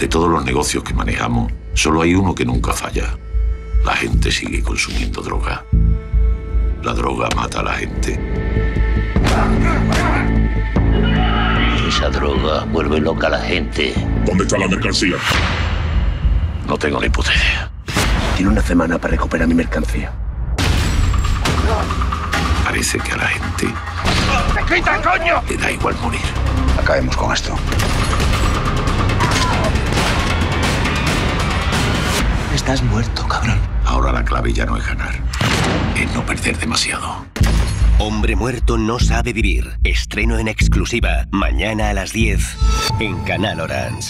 De todos los negocios que manejamos, solo hay uno que nunca falla. La gente sigue consumiendo droga. La droga mata a la gente. Esa droga vuelve loca a la gente. ¿Dónde está la mercancía? No tengo ni puta idea. Tiene una semana para recuperar mi mercancía. Parece que a la gente... ¡Te quita, coño! Le da igual morir. Acabemos con esto. Estás muerto, cabrón. Ahora la clave ya no es ganar, es no perder demasiado. Hombre muerto no sabe vivir. Estreno en exclusiva mañana a las 10 en Canal Orange.